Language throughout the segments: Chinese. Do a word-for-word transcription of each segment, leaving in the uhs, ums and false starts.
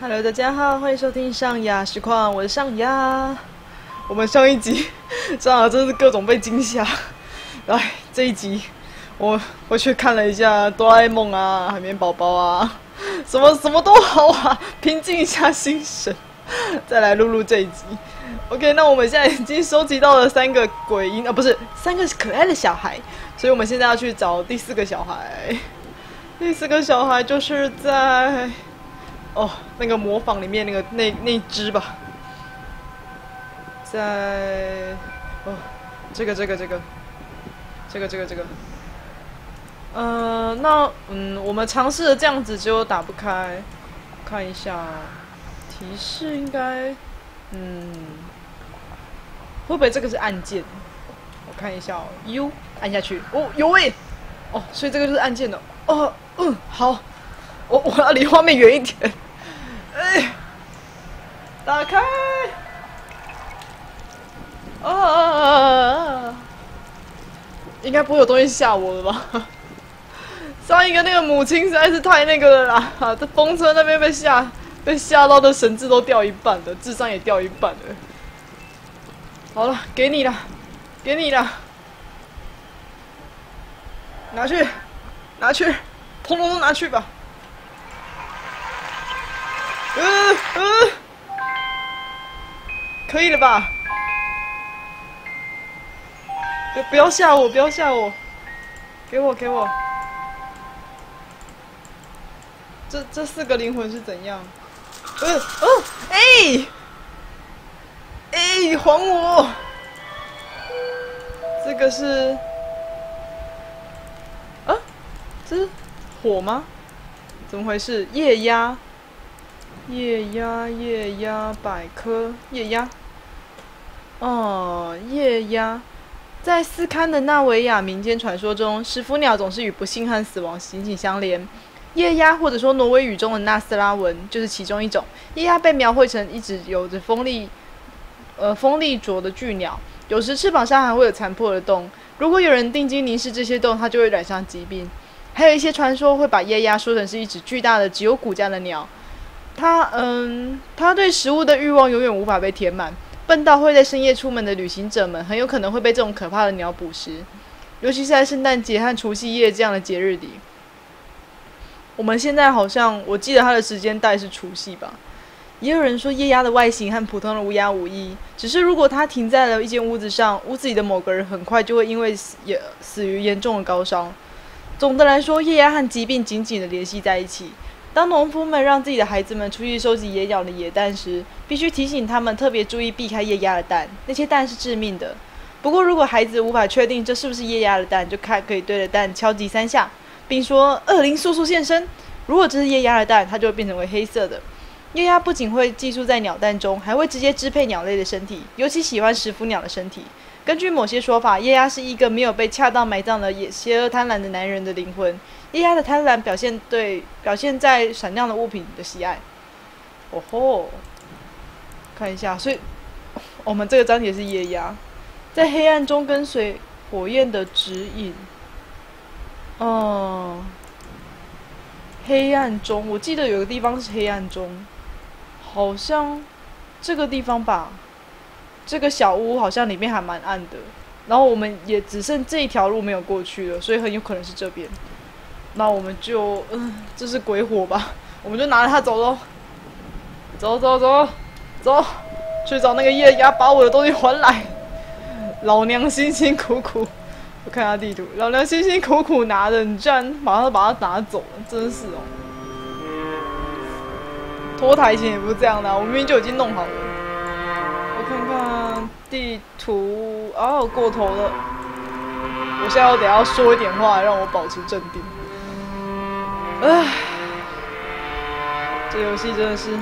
Hello， 大家好，欢迎收听上雅实况，我是上雅。我们上一集上雅真是各种被惊吓，来这一集我我去看了一下哆啦 A 梦啊、海绵宝宝啊，什么什么都好啊，平静一下心神，再来录录这一集。OK， 那我们现在已经收集到了三个鬼婴啊，不是三个可爱的小孩，所以我们现在要去找第四个小孩。第四个小孩就是在哦那个模仿里面那个那那只吧，在哦这个这个这个这个这个这个，呃那嗯我们尝试了这样子，结果打不开，看一下提示应该嗯。会不会这个是按键？我看一下哦 ，U 按下去，哦，有哎、欸，哦，所以这个就是按键的，哦，嗯，好，我我要离画面远一点，哎，打开，啊，应该不会有东西吓我了吧？上一个那个母亲实在是太那个了啦，啊、这风车那边被吓被吓到的神智都掉一半了，智商也掉一半了。好了，给你了，给你了，拿去，拿去，通通都拿去吧。嗯、呃、嗯、呃，可以了吧？不不要吓我，不要吓我，给我给我。这这四个灵魂是怎样？嗯、呃、嗯，哎、呃。欸哎，还我！这个是啊，这是火吗？怎么回事？夜鸦，夜鸦，夜鸦，百科夜鸦。哦，夜鸦，在斯堪的纳维亚民间传说中，食腐鸟总是与不幸和死亡紧紧相连。夜鸦，或者说挪威语中的纳斯拉文，就是其中一种。夜鸦被描绘成一直有着锋利。呃，锋利啄的巨鸟，有时翅膀上还会有残破的洞。如果有人定睛凝视这些洞，它就会染上疾病。还有一些传说会把夜鸦说成是一只巨大的、只有骨架的鸟。它，嗯，它对食物的欲望永远无法被填满。笨到会在深夜出门的旅行者们，很有可能会被这种可怕的鸟捕食，尤其是在圣诞节和除夕夜这样的节日里。我们现在好像，我记得它的时间带是除夕吧。也有人说夜鸦的外形和普通的乌鸦无异，只是如果它停在了一间屋子上，屋子里的某个人很快就会因为死也死于严重的高烧。总的来说，夜鸦和疾病紧紧的联系在一起。当农夫们让自己的孩子们出去收集野鸟的野蛋时，必须提醒他们特别注意避开夜鸦的蛋，那些蛋是致命的。不过，如果孩子无法确定这是不是夜鸦的蛋，就看可以对着蛋敲击三下，并说"恶灵速速现身"。如果这是夜鸦的蛋，它就会变成为黑色的。夜鸦不仅会寄宿在鸟蛋中，还会直接支配鸟类的身体，尤其喜欢食腐鸟的身体。根据某些说法，夜鸦是一个没有被恰到埋葬的邪恶贪婪的男人的灵魂。夜鸦的贪婪表现对表现在闪亮的物品的喜爱。哦吼，看一下，所以我们这个章节是夜鸦，在黑暗中跟随火焰的指引。哦，黑暗中，我记得有个地方是黑暗中。好像这个地方吧，这个小屋好像里面还蛮暗的。然后我们也只剩这一条路没有过去了，所以很有可能是这边。那我们就，嗯，这是鬼火吧？我们就拿着它走喽，走走走走，去找那个夜鸦，把我的东西还来。老娘辛辛苦苦，我看下地图，老娘辛辛苦苦拿的，你居然马上把它拿走了，真是哦。拖台前也不是这样的、啊，我明明就已经弄好了。我看看地图，哦，过头了。我现在要得要说一点话，让我保持镇定。唉，这游戏真的是，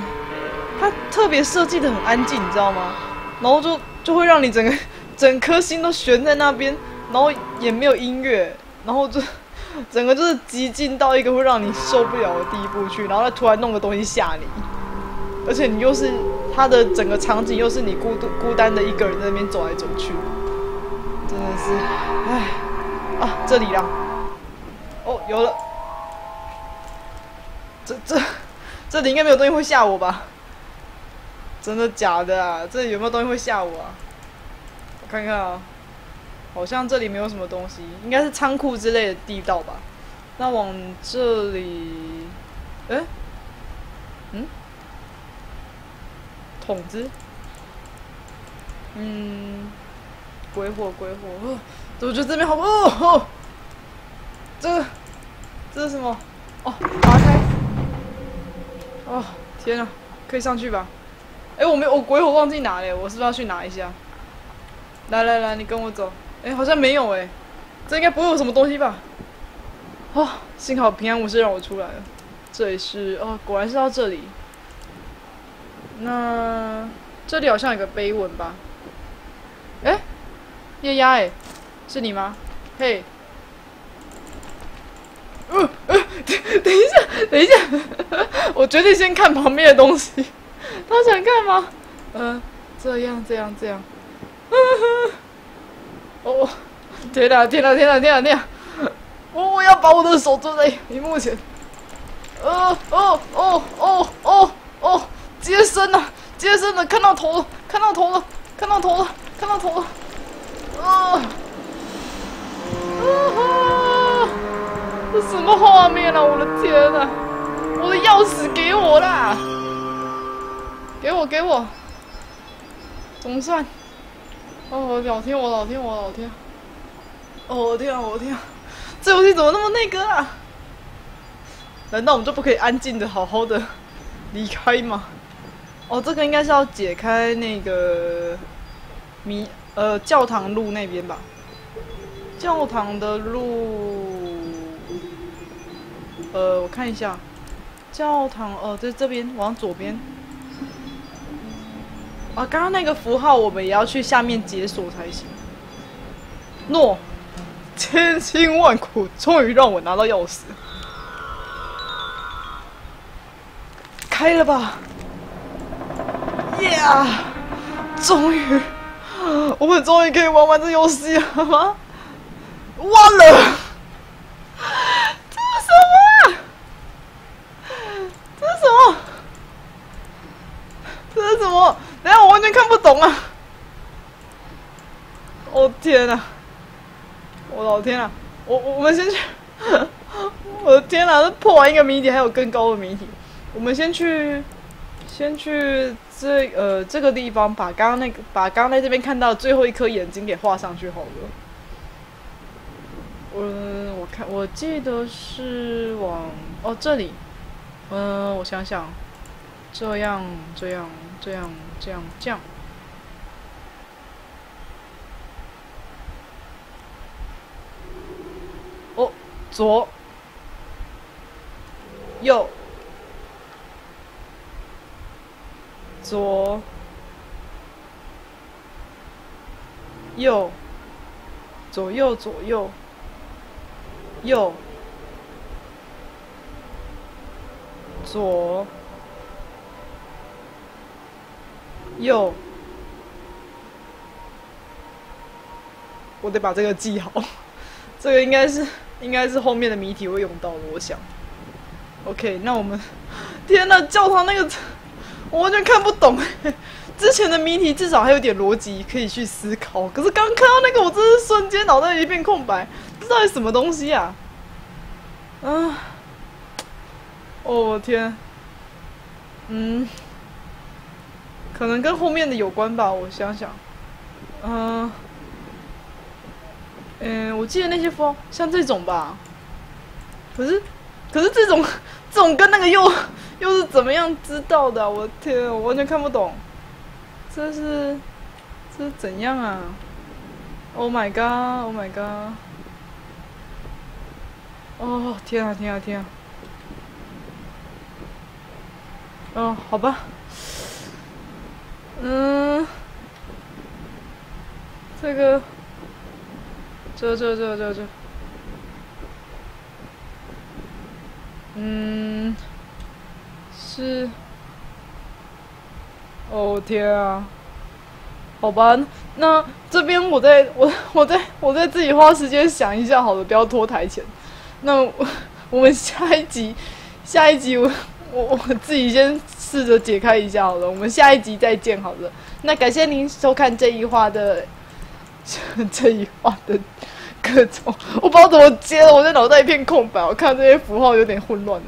它特别设计的很安静，你知道吗？然后就就会让你整个整颗心都悬在那边，然后也没有音乐，然后就。整个就是极尽到一个会让你受不了的地步去，然后他突然弄个东西吓你，而且你又是他的整个场景，又是你孤独孤单的一个人在那边走来走去，真的是，唉，啊，这里啦，哦，有了，这这这里应该没有东西会吓我吧？真的假的啊？这里有没有东西会吓我啊？我看看啊，好像这里没有什么东西，应该是仓库之类的地道吧？那往这里，哎，嗯，桶子，嗯，鬼火鬼火，哦，我觉得这边好哦哦，这这是什么？哦，打开。 哦，天啊，可以上去吧？哎、欸，我没有，我鬼火忘记拿嘞，我是不是要去拿一下？来来来，你跟我走。哎、欸，好像没有哎、欸，这应该不会有什么东西吧？哦，幸好平安无事让我出来了。这里是哦，果然是到这里。那这里好像有个碑文吧？哎、欸，夜鸦哎，是你吗？嘿，嗯、呃、嗯。呃 等一下，等一下，我决定先看旁边的东西。他想干嘛？呃，这样，这样，这样。哦，天哪，天哪，天哪，天哪，天哪！我我要把我的手装在屏幕前。哦哦哦哦哦哦！接生了，接生了！看到头了，看到头了，看到头了，看到头了！啊！啊！ 这什么画面啊！我的天啊！我的钥匙给我啦！给我给我！总算！哦，我老天，我老天，我老天！哦，我天啊，我天啊！这游戏怎么那么那个啊？难道我们就不可以安静的、好好的离开吗？哦，这个应该是要解开那个迷呃教堂路那边吧？教堂的路。 呃，我看一下，教堂哦，在这边往左边。啊，刚刚那个符号我们也要去下面解锁才行。诺，千辛万苦，终于让我拿到钥匙。开了吧 ！Yeah， 终于，我们终于可以玩玩这游戏了吗？完了！ 懂啊！哦天啊！我老天啊！我我们先去，我的天啊！这破完一个谜底，还有更高的谜底。我们先去，先去这呃这个地方，把刚刚那个，把刚刚在这边看到的最后一颗眼睛给画上去好了。嗯、呃，我看我记得是往哦这里，嗯、呃，我想想，这样这样这样这样这样。 左，右，左，右，左右左右，右，左，右，我得把这个记好，这个应该是。 应该是后面的谜题会用到的，我想。OK， 那我们，天哪，教堂那个我完全看不懂。之前的谜题至少还有点逻辑可以去思考，可是刚看到那个，我真是瞬间脑袋一片空白，这到底什么东西啊？嗯、啊，哦天，嗯，可能跟后面的有关吧，我想想，嗯、呃。 嗯，我记得那些风像这种吧，可是，可是这种这种跟那个又又是怎么样知道的、啊？我的天、啊，我完全看不懂，这是这是怎样啊 ？Oh my god！Oh my god！ 哦、oh, 啊，天啊天啊天啊！哦，好吧，嗯，这个。 这这这这这，嗯，是，哦天啊，好吧，那这边我再我我再我再自己花时间想一下好了，不要拖台前。那我们下一集，下一集我我我自己先试着解开一下好了，我们下一集再见好了。那感谢您收看这一话的这一话的各种，我不知道怎么接了，我的脑袋一片空白，我看这些符号有点混乱了。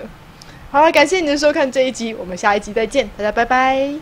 好了，感谢您的收看这一集，我们下一集再见，大家拜拜。